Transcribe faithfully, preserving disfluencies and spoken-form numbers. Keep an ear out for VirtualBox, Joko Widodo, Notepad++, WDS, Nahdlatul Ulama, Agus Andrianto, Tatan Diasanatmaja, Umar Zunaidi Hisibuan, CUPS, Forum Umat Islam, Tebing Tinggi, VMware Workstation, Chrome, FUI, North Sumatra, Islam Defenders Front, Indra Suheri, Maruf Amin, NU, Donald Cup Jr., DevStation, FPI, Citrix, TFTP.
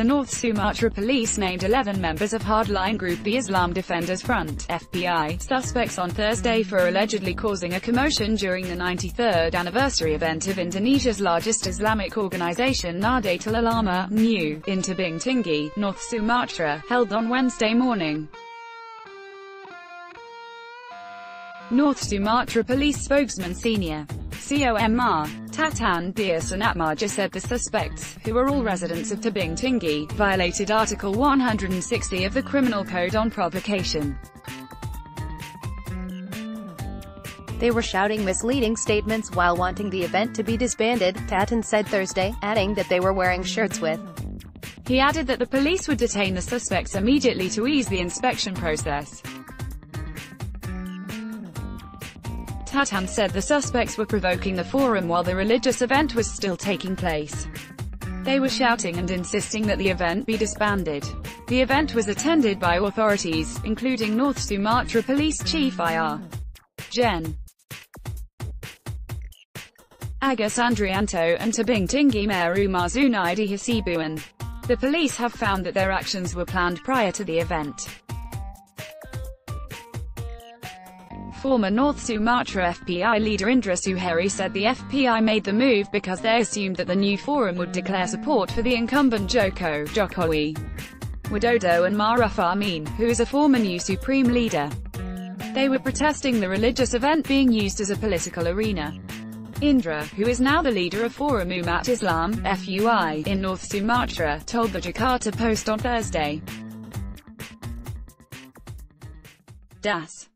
The North Sumatra police named eleven members of hardline group the Islam Defenders Front (F P I) suspects on Thursday for allegedly causing a commotion during the ninety-third anniversary event of Indonesia's largest Islamic organization Nahdlatul Ulama (N U) in Tebing Tinggi, North Sumatra, held on Wednesday morning. North Sumatra Police spokesman Senior C O M R Tatan Diasanatmaja said the suspects, who are all residents of Tebing Tinggi, violated Article one hundred sixty of the Criminal Code on provocation. They were shouting misleading statements while wanting the event to be disbanded, Tatan said Thursday, adding that they were wearing shirts with. He added that the police would detain the suspects immediately to ease the inspection process. Tatan said the suspects were provoking the forum while the religious event was still taking place. They were shouting and insisting that the event be disbanded. The event was attended by authorities, including North Sumatra Police Chief I R Gen Agus Andrianto and Tebing Tinggi Mayor Umar Zunaidi Hisibuan. The police have found that their actions were planned prior to the event. Former North Sumatra F P I leader Indra Suheri said the F P I made the move because they assumed that the new forum would declare support for the incumbent Joko Joko Widodo and Maruf Amin, who is a former N U Supreme leader. They were protesting the religious event being used as a political arena. Indra, who is now the leader of Forum Umat Islam (F U I) in North Sumatra, told the Jakarta Post on Thursday. Das.